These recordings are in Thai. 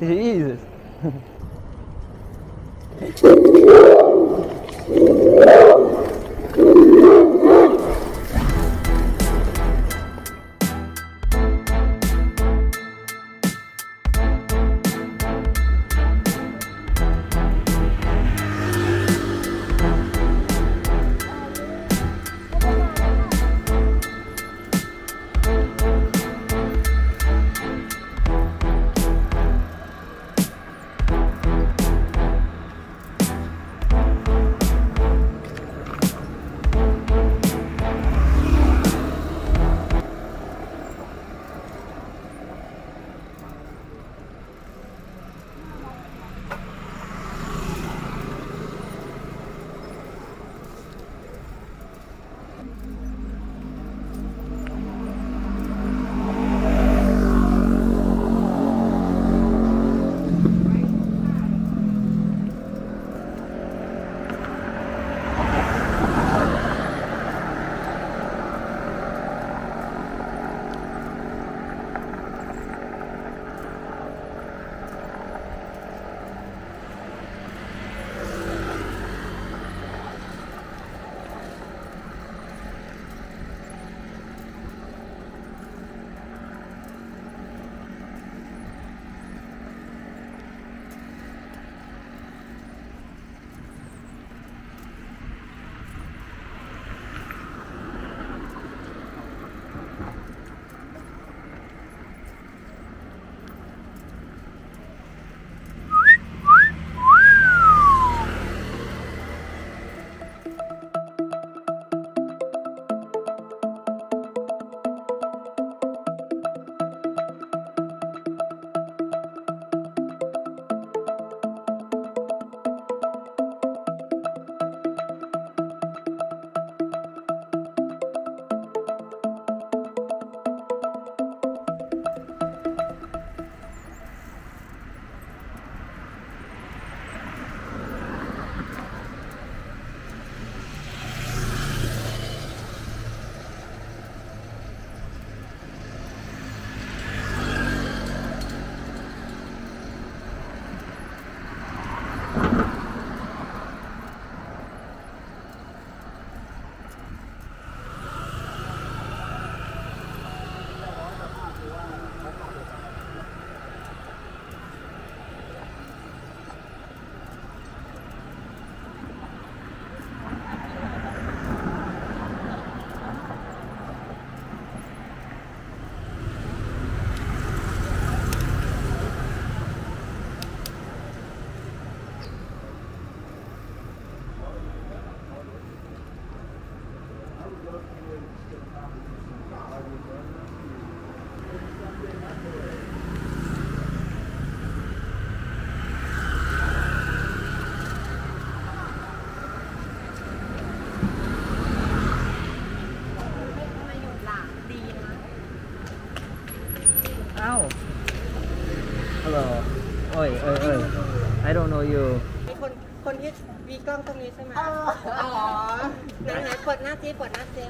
Jesus. I don't know you คนคนที่มีกล้องตรงนี้ใช่ไหมอ๋อไหนๆเปิดหน้าซิเปิดหน้าซิ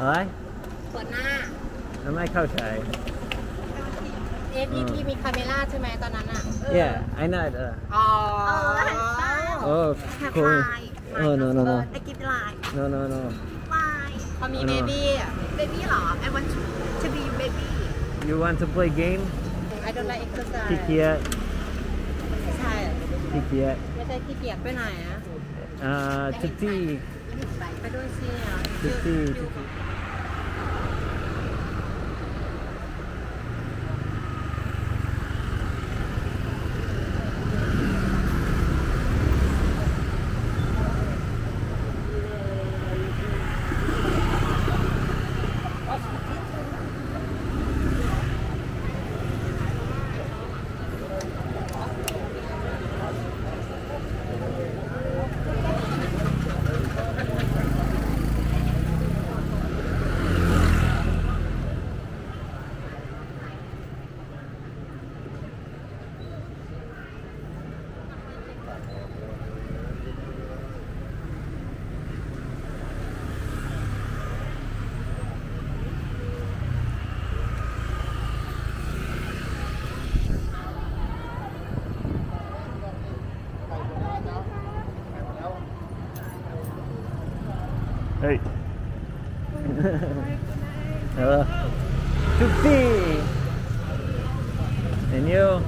เฮ้ยเปิดหน้าเอพี่มีคาเมล่าใช่ไหมตอนนั้นอ่ะ yeah I know อ๋อ cool oh no no no no no no เขามี baby baby หรอ I want to be baby you want to play game I don't like exercise ขี้เกียจ ขี้เกียจไม่ใช่ขี้เกียจไปไหนอ่ะ ทุกที่ไปด้วยสิ Thank you. Baik. Cuti. And you.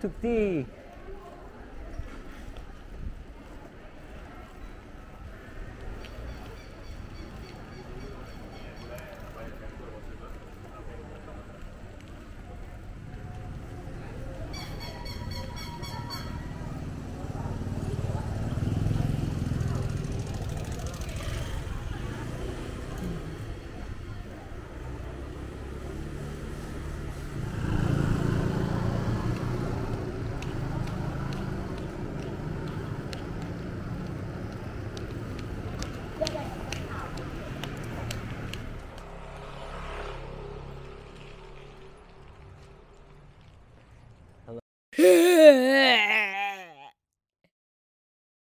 Tukti.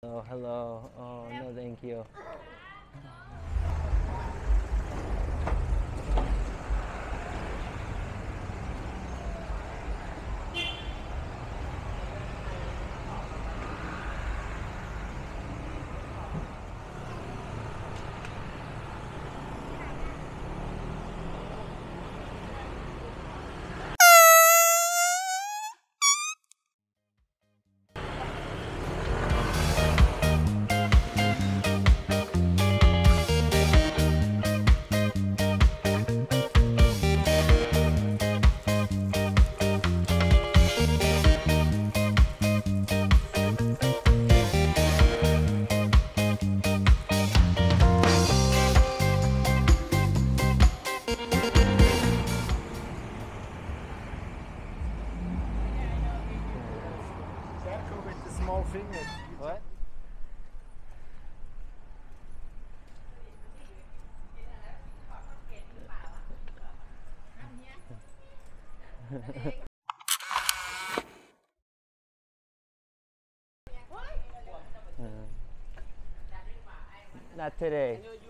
Oh, hello. Oh, no, thank you. What? Not today.